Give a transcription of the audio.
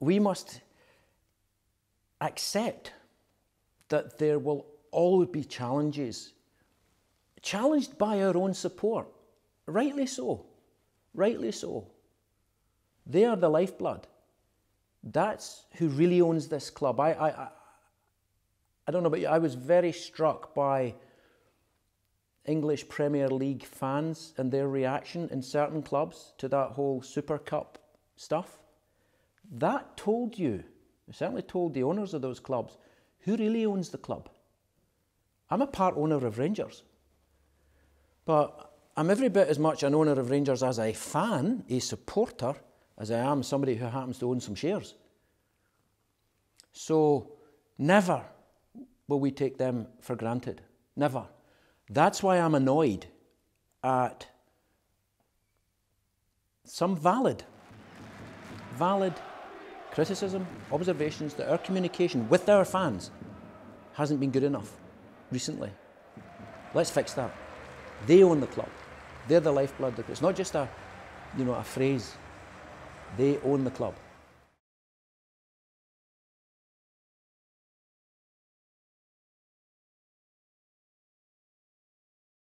we must accept that there will always be challenges, challenged by our own support, rightly so, rightly so. They are the lifeblood. That's who really owns this club. I don't know about you, I was very struck by English Premier League fans and their reaction in certain clubs to that whole Super Cup stuff. That told you, it certainly told the owners of those clubs, who really owns the club. I'm a part owner of Rangers, but I'm every bit as much an owner of Rangers as a fan, a supporter, as I am somebody who happens to own some shares. So never will we take them for granted, never. That's why I'm annoyed at some valid criticism, observations that our communication with our fans hasn't been good enough recently. Let's fix that. They own the club. They're the lifeblood. It's not just a, you know, a phrase. They own the club.